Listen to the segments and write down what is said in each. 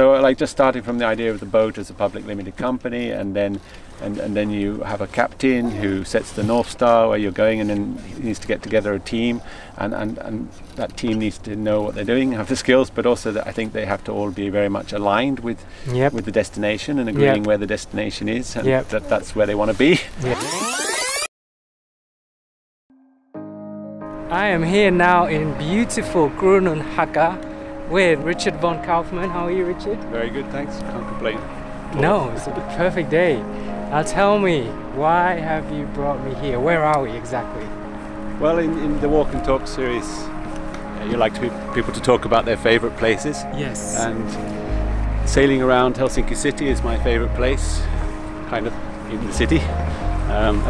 So like just starting from the idea of the boat as a public limited company, and then you have a captain who sets the North Star where you're going, and then he needs to get together a team, and that team needs to know what they're doing, have the skills, but also that I think they have to all be very much aligned with with the destination and agreeing where the destination is, and that's where they want to be. Yep. I am here now in beautiful Kruununhaka with Richard von Kaufmann. How are you, Richard? Very good, thanks. Can't complain. No, it's a perfect day. Now tell me, why have you brought me here? Where are we exactly? Well, in the Walk and Talk series, you like to people to talk about their favourite places. Yes. And sailing around Helsinki city is my favourite place, kind of in the city.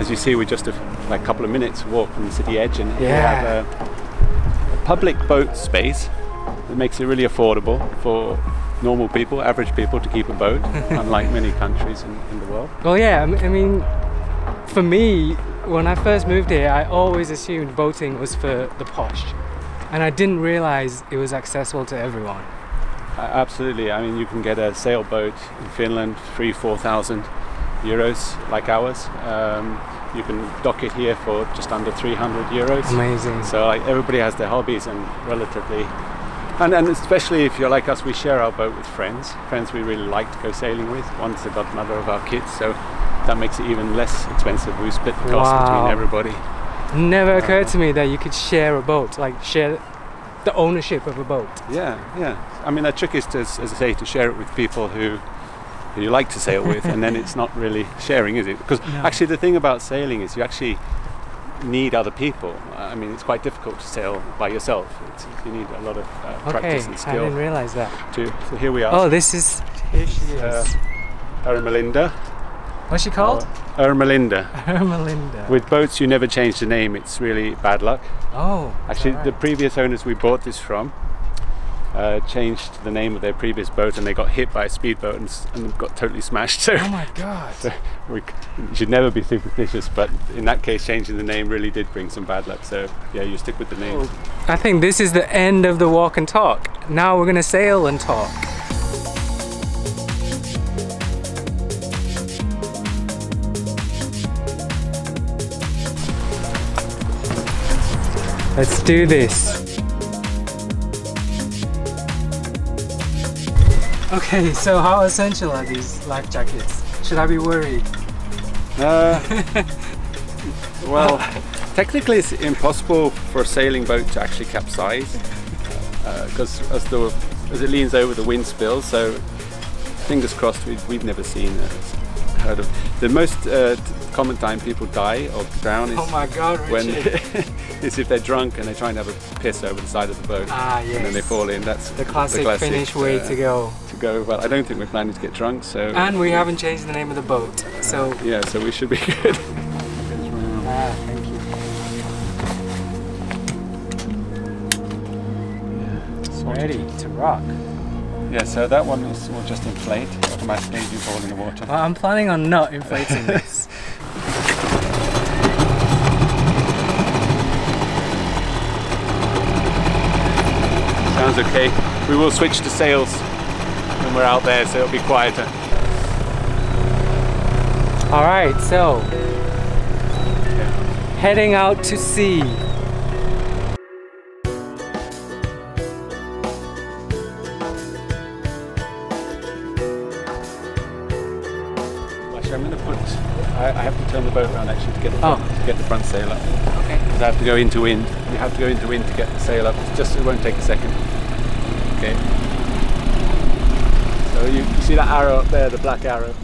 As you see, we're just like a couple of minutes walk from the city edge, and we have a public boat space. It makes it really affordable for normal people, average people, to keep a boat, unlike many countries in the world. Well, yeah, I mean, for me, when I first moved here, I always assumed boating was for the posh, and I didn't realize it was accessible to everyone. Absolutely. I mean, you can get a sailboat in Finland, 3,000-4,000 euros, like ours. You can dock it here for just under 300 euros. Amazing. So like, everybody has their hobbies, and relatively... And especially if you're like us, we share our boat with friends we really like to go sailing with. One's the godmother of our kids, so that makes it even less expensive. We split the cost between everybody. Never occurred to me that you could share a boat, like share the ownership of a boat. Yeah, yeah. I mean, the trick is, to, as I say, to share it with people who you like to sail with, and then it's not really sharing, is it? Because actually the thing about sailing is you actually need other people. I mean, it's quite difficult to sail by yourself. You need a lot of practice and skill. I didn't realize that. So here we are. Oh, here she is. Ermelinda. What's she called? Ermelinda. Ermelinda. With boats, you never change the name. It's really bad luck. Oh. Actually, the previous owners we bought this from changed the name of their previous boat, and they got hit by a speedboat and got totally smashed. So, oh my god! So we should never be superstitious, but in that case, changing the name really did bring some bad luck. So yeah, you stick with the names. I think this is the end of the Walk and Talk. Now we're gonna sail and talk. Let's do this. Okay, so how essential are these life jackets? Should I be worried? Well, technically it's impossible for a sailing boat to actually capsize, because as it leans over, the wind spills. So fingers crossed, we've never seen heard of. The most common time people die or drown is is if they're drunk and they're trying to have a piss over the side of the boat, and then they fall in. That's the classic Finnish way to go. Well, I don't think we're planning to get drunk, so. And we haven't changed the name of the boat, so. Yeah, so we should be good. Thank you. Yeah, ready to rock. Yeah, so that one will just inflate automatically as you fall in the water. Well, I'm planning on not inflating this. Sounds okay. We will switch to sails when we're out there, so it'll be quieter. All right, so heading out to sea. Actually, I'm going to put. I have to turn the boat around actually to get the front sail up. Okay. Because I have to go into wind. You have to go into wind to get the sail up. It's just it won't take a second. Okay. So you see that arrow up there, the black arrow?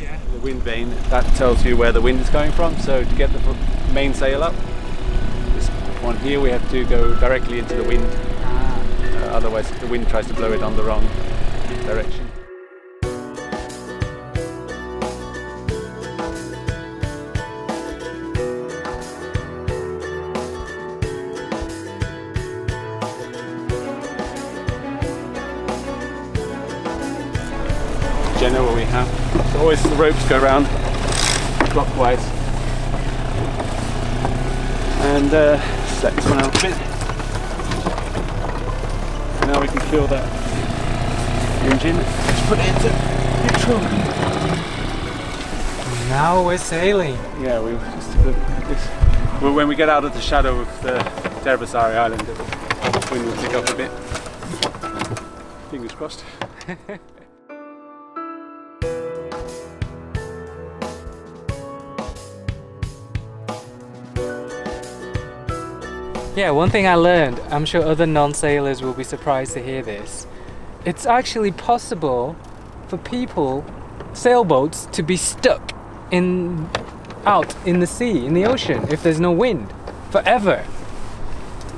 Yeah. The wind vane, that tells you where the wind is going from. So to get the mainsail up, this one here, we have to go directly into the wind. Otherwise the wind tries to blow it on the wrong direction. What we have. So always the ropes go round clockwise. And set this one out a bit. Now we can kill that engine. Let's put it into neutral. Now we're sailing. Yeah, we just did this. Well, when we get out of the shadow of the Tervasari Island, the wind will pick up a bit. Fingers crossed. Yeah, one thing I learned, I'm sure other non-sailors will be surprised to hear this. It's actually possible for people, sailboats, to be stuck out in the sea, in the ocean, if there's no wind, forever.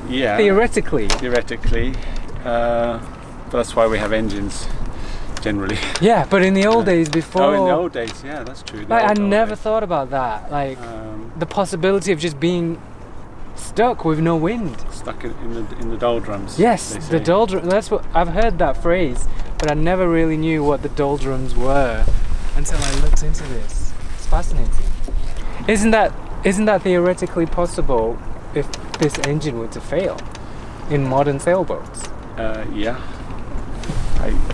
Yeah. Theoretically. Theoretically. But that's why we have engines, generally. Yeah, but in the old days before... Oh, in the old days, yeah, that's true. Like, I never thought about that, like, the possibility of just being stuck with no wind. Stuck in the doldrums. Yes, the doldrums. That's what I've heard that phrase, but I never really knew what the doldrums were until I looked into this. It's fascinating. Isn't that theoretically possible if this engine were to fail in modern sailboats? Yeah.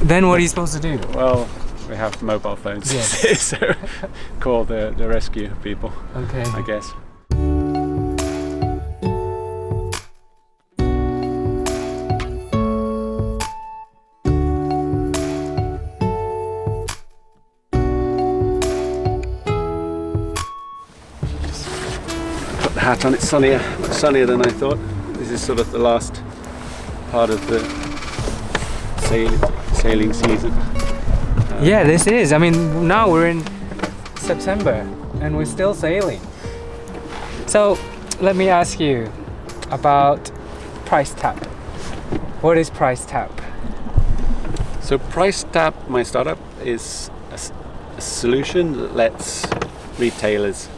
Then what are you supposed to do? Well, we have mobile phones. Yes. So call the rescue people. Okay. I guess. Hat on. It's sunnier, much sunnier than I thought. This is sort of the last part of the sailing season. Yeah, this is. I mean, now we're in September and we're still sailing. So let me ask you about Price Tag. What is Price Tag? So Price Tag, my startup, is a solution that lets retailers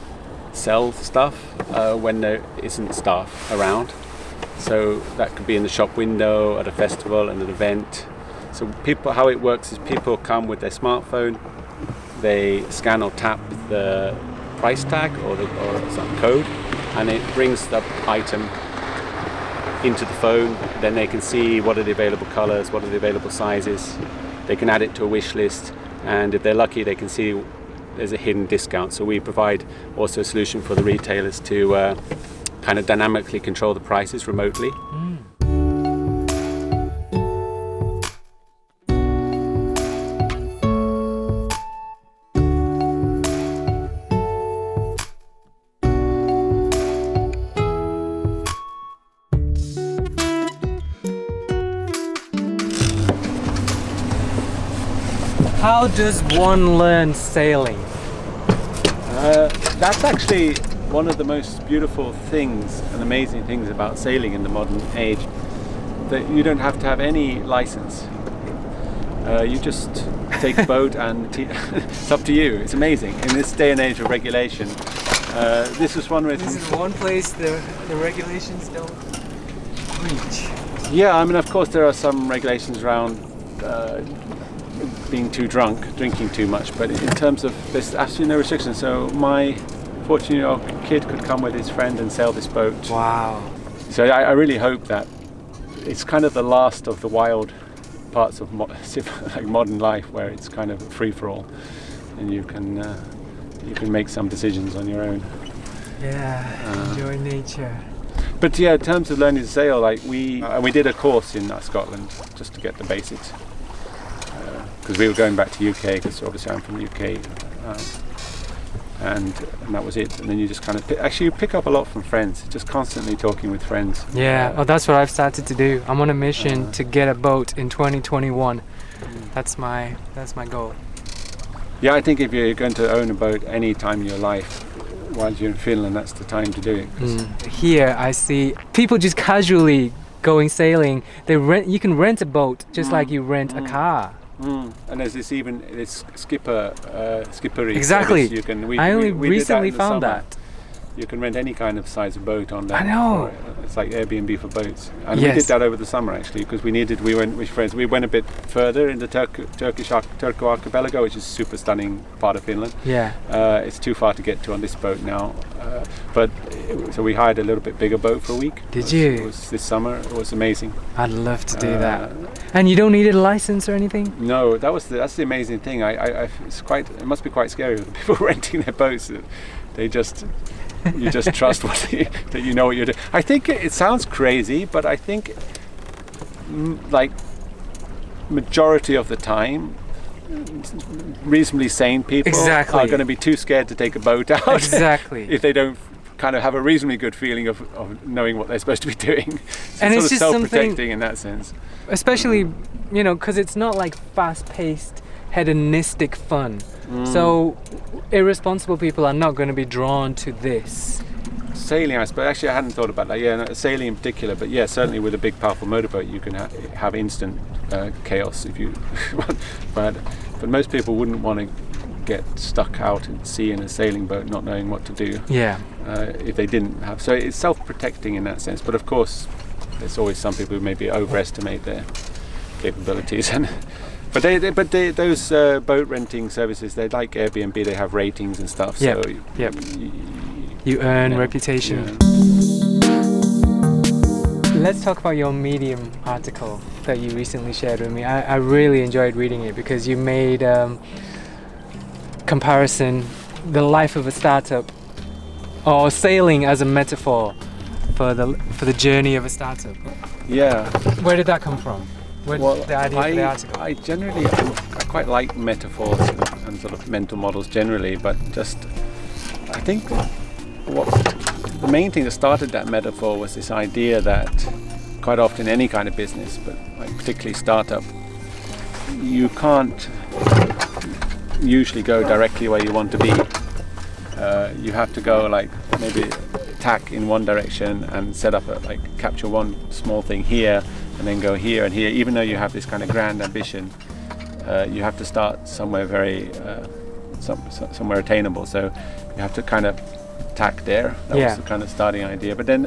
sell stuff when there isn't staff around. So that could be in the shop window, at a festival, at an event. So people, how it works is people come with their smartphone, they scan or tap the price tag or some code, and it brings the item into the phone. Then they can see what are the available colors, what are the available sizes. They can add it to a wish list, and if they're lucky, they can see there's a hidden discount. So we provide also a solution for the retailers to kind of dynamically control the prices remotely. Mm. How does one learn sailing? That's actually one of the most beautiful things and amazing things about sailing in the modern age, that you don't have to have any license. You just take a boat and it's up to you. It's amazing. In this day and age of regulation, this is one reason. This is one place the regulations don't reach. Yeah, I mean, of course there are some regulations around being too drunk, drinking too much, but in terms of there's absolutely no restrictions. So my 14-year-old kid could come with his friend and sail this boat. Wow. So I really hope that it's kind of the last of the wild parts of like modern life, where it's kind of free for all and you can make some decisions on your own. Yeah, enjoy nature. But yeah, in terms of learning to sail, like we did a course in Scotland just to get the basics. Because we were going back to UK, because obviously I'm from the UK, and that was it. And then you just kind of you pick up a lot from friends, just constantly talking with friends. Yeah, well, that's what I've started to do. I'm on a mission to get a boat in 2021. That's my goal. Yeah, I think if you're going to own a boat any time in your life while you're in Finland, that's the time to do it. Here I see people just casually going sailing. You can rent a boat just like you rent a car. Mm. And there's this skippery. Exactly. You can, I only recently found that. You can rent any kind of size of boat on there. I know. It's like Airbnb for boats. And yes, we did that over the summer actually, because we needed, we went with friends, we went a bit further in the Turku archipelago, which is a super stunning part of Finland. Yeah. It's too far to get to on this boat now. So we hired a little bit bigger boat for a week. It was this summer. It was amazing. I'd love to do that. And you don't need a license or anything? No, that's the amazing thing. It must be quite scary with people renting their boats. You just trust that you know what you're doing. I think it sounds crazy, but I think like majority of the time, reasonably sane people are going to be too scared to take a boat out. Exactly. If they don't kind of have a reasonably good feeling of knowing what they're supposed to be doing. So and it's just self-protecting in that sense. Especially, you know, because it's not like fast-paced, hedonistic fun. So irresponsible people are not going to be drawn to this. Sailing, I suppose. Actually, I hadn't thought about that. Yeah, no, sailing in particular, but yeah, certainly with a big, powerful motorboat, you can have instant chaos if you want. But most people wouldn't want to get stuck out at sea in a sailing boat, not knowing what to do. Yeah. If they didn't have, so it's self-protecting in that sense. But of course, there's always some people who maybe overestimate their capabilities and. But those boat renting services, they're like Airbnb. They have ratings and stuff. Yep. So you earn reputation. Yeah. Let's talk about your Medium article that you recently shared with me. I really enjoyed reading it because you made comparison the life of a startup or sailing as a metaphor for the journey of a startup. Yeah. Where did that come from? Well, the idea for the article? I quite like metaphors and sort of mental models generally, but just I think what the main thing that started that metaphor was this idea that quite often any kind of business, but like particularly startup, you can't usually go directly where you want to be. You have to go like maybe tack in one direction and set up like capture one small thing here, and then go here and here. Even though you have this kind of grand ambition, you have to start somewhere very, somewhere attainable. So you have to kind of tack there. That was the kind of starting idea. But then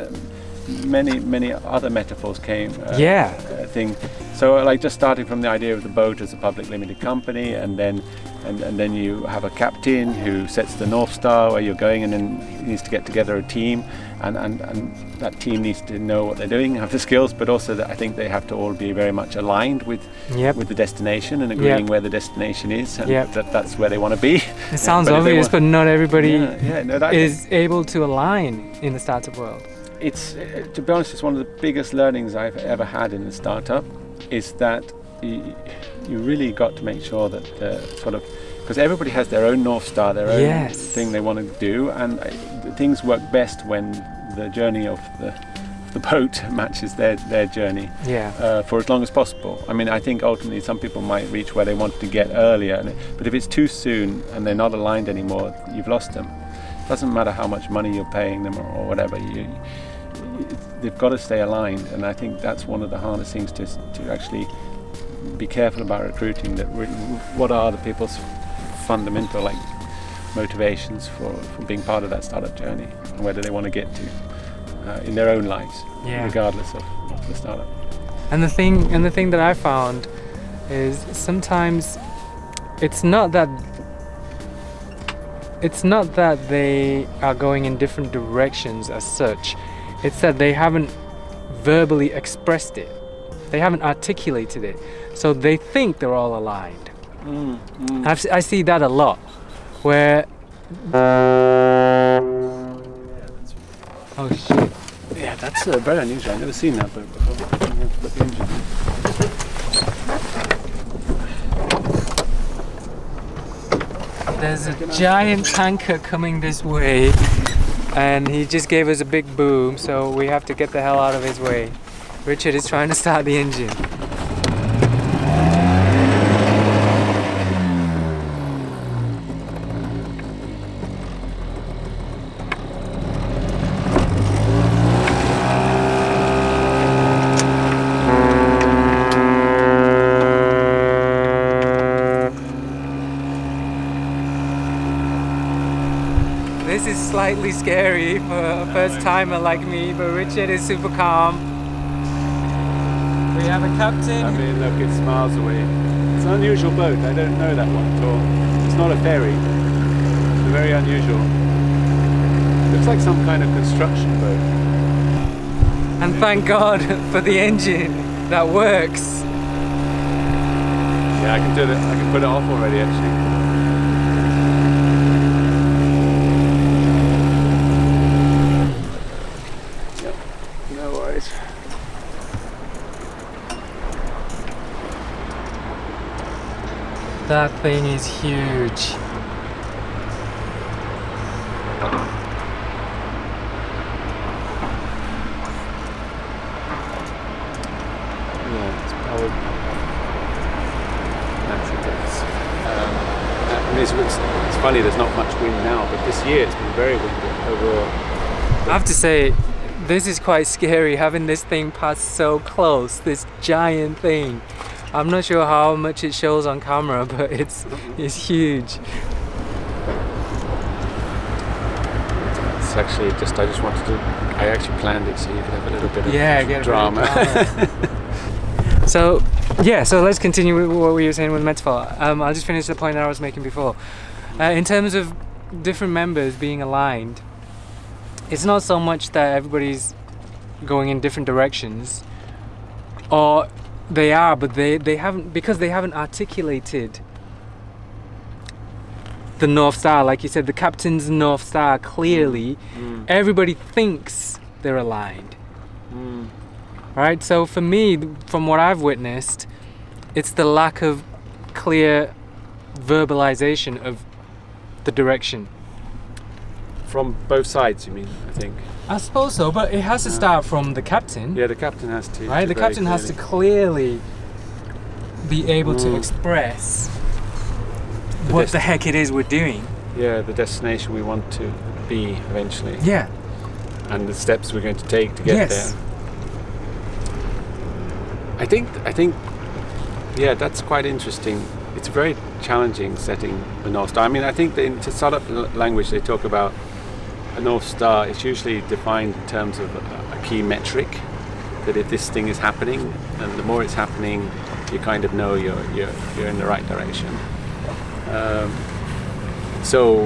many other metaphors came. So like just starting from the idea of the boat as a public limited company, and then you have a captain who sets the North Star where you're going, and then he needs to get together a team, and that team needs to know what they're doing, have the skills, but also that I think they have to all be very much aligned with the destination and agreeing where the destination is, and that's where they want to be. It sounds obvious, but not everybody is able to align in the startup world. It's, to be honest, it's one of the biggest learnings I've ever had in a startup, is that you really got to make sure that because everybody has their own North Star, their own thing they want to do, and things work best when the journey of the boat matches their journey for as long as possible. I mean, I think ultimately some people might reach where they want to get earlier, but if it's too soon and they're not aligned anymore, you've lost them. It doesn't matter how much money you're paying them or whatever, they've got to stay aligned, and I think that's one of the hardest things to actually be careful about recruiting. That what are the people's fundamental like motivations for being part of that startup journey, and where do they want to get to in their own lives, regardless of the startup. And the thing that I found is sometimes it's not that they are going in different directions as such. It's that they haven't verbally expressed it. They haven't articulated it. So they think they're all aligned. I see that a lot, where... Oh shit. Yeah, that's very unusual. I've never seen that boat before. There's a giant tanker coming this way, and he just gave us a big boom, so we have to get the hell out of his way. Richard is trying to start the engine. this is slightly scary for a first-timer like me, but Richard is super calm. We have a captain. I mean, look, it's miles away. It's an unusual boat. I don't know that one at all. It's not a ferry. It's very unusual. It looks like some kind of construction boat. And thank God for the engine that works. Yeah, I can do it. I can put it off already, actually. That thing is huge. Yeah, it's powered. It's funny, there's not much wind now, but this year it's been very windy overall. I have to say, this is quite scary, having this thing pass so close, this giant thing. I'm not sure how much it shows on camera, but it's huge. It's actually just, I actually planned it so you could have a little bit of drama. So, yeah, so let's continue with what we were saying with metaphor. I'll just finish the point that I was making before. In terms of different members being aligned, it's not so much that everybody's going in different directions, or they are, but they haven't, because they haven't articulated the North Star, like you said, the captain's North Star clearly. Everybody thinks they're aligned. Right? So for me, from what I've witnessed, it's the lack of clear verbalization of the direction. From both sides, you mean, I think? I suppose so, but it has to start from the captain. Yeah, the captain has to. Right, the captain has to clearly be able to express what the heck it is we're doing. Yeah, the destination we want to be eventually. Yeah. And the steps we're going to take to get there. I think, that's quite interesting. It's a very challenging setting, the North Star. I mean, I think in Tasada language they talk about a North Star. It's usually defined in terms of a key metric, that if this thing is happening, and the more it's happening, you kind of know you're in the right direction. So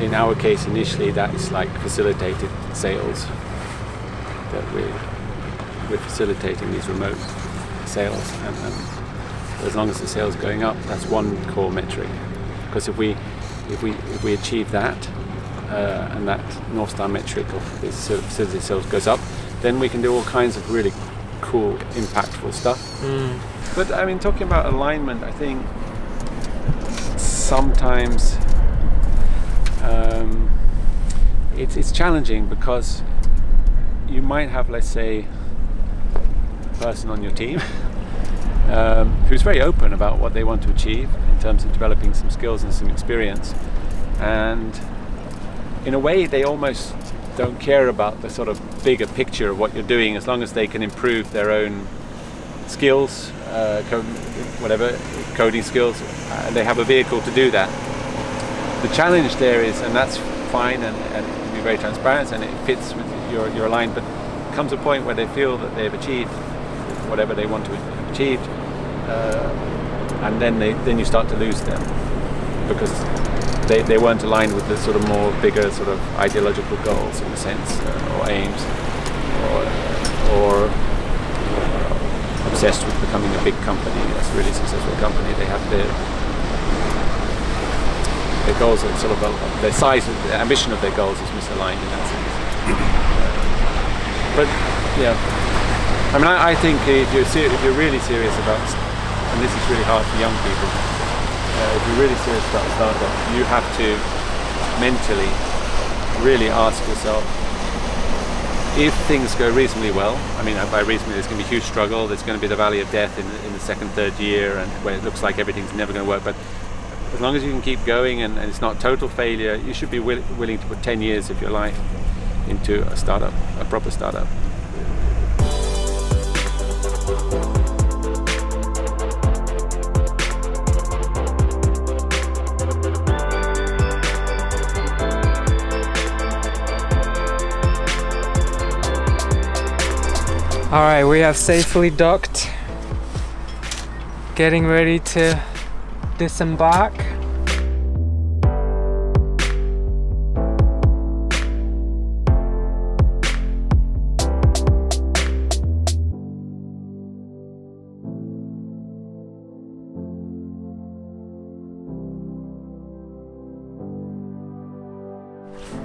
in our case, initially, that is like facilitated sails, that we're facilitating these remote sails, and as long as the sail's going up, that's one core metric. Because if we achieve that, and that North Star metric of the facility sails goes up, then we can do all kinds of really cool, impactful stuff. But I mean, talking about alignment, I think sometimes it's challenging, because you might have, let's say, a person on your team who's very open about what they want to achieve in terms of developing some skills and some experience, and in a way they almost don't care about the sort of bigger picture of what you're doing, as long as they can improve their own skills, coding skills, and they have a vehicle to do that. The challenge there is, and that's fine, and be very transparent, and it fits with your line, but comes a point where they feel that they've achieved whatever they want to have achieved, and then you start to lose them, because They weren't aligned with the sort of more bigger sort of ideological goals, in a sense, or aims, or obsessed with becoming a big company, that's a really successful company. They have their goals are sort of their size, the ambition of their goals is misaligned in that sense. But yeah, I mean, I think if you're really serious about, and this is really hard for young people. If you're really serious about startup, you have to mentally really ask yourself, if things go reasonably well, I mean, by reasonably, there's going to be huge struggle, there's going to be the valley of death in the second, third year, and where it looks like everything's never going to work, but as long as you can keep going and it's not total failure, you should be willing to put 10 years of your life into a startup, a proper startup. Alright, we have safely docked. Getting ready to disembark.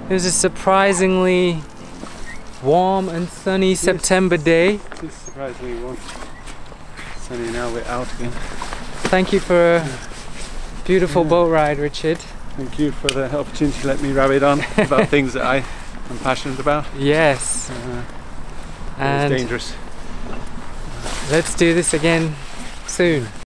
It was a surprisingly warm and sunny September day. It is surprisingly warm. Sunny now, we're out again. Thank you for a beautiful boat ride, Richard. Thank you for the opportunity to let me rabbit on about things that I am passionate about. Yes. And it's dangerous. Let's do this again soon.